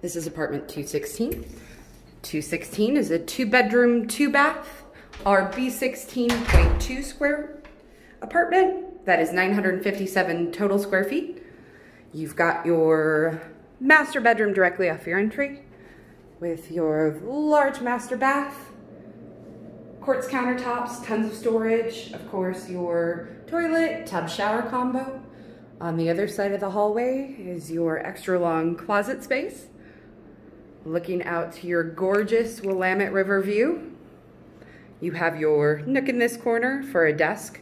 This is apartment 216. 216 is a 2-bedroom, 2-bath, our B16.2 square apartment. That is 957 total square feet. You've got your master bedroom directly off your entry with your large master bath, quartz countertops, tons of storage, of course your toilet, tub shower combo. On the other side of the hallway is your extra long closet space, looking out to your gorgeous Willamette River view. You have your nook in this corner for a desk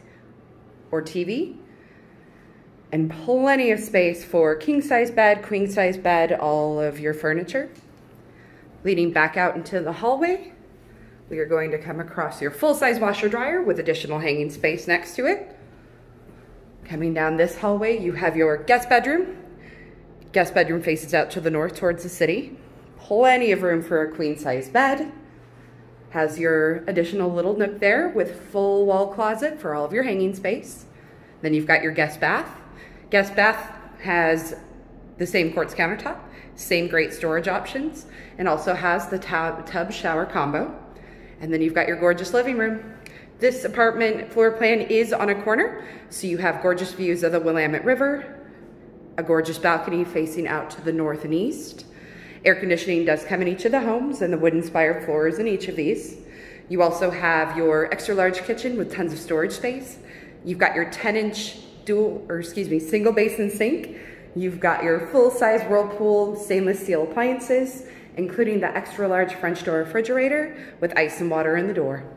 or TV, and plenty of space for king-size bed, queen-size bed, all of your furniture. Leading back out into the hallway, we are going to come across your full-size washer-dryer with additional hanging space next to it. Coming down this hallway, you have your guest bedroom. Guest bedroom faces out to the north towards the city. Plenty of room for a queen-size bed. Has your additional little nook there with full wall closet for all of your hanging space. Then you've got your guest bath. Guest bath has the same quartz countertop, same great storage options, and also has the tub shower combo. And then you've got your gorgeous living room. This apartment floor plan is on a corner, so you have gorgeous views of the Willamette River, a gorgeous balcony facing out to the north and east. Air conditioning does come in each of the homes and the wooden spire floors in each of these. You also have your extra large kitchen with tons of storage space. You've got your 10-inch single basin sink. You've got your full-size Whirlpool stainless steel appliances, including the extra large French door refrigerator with ice and water in the door.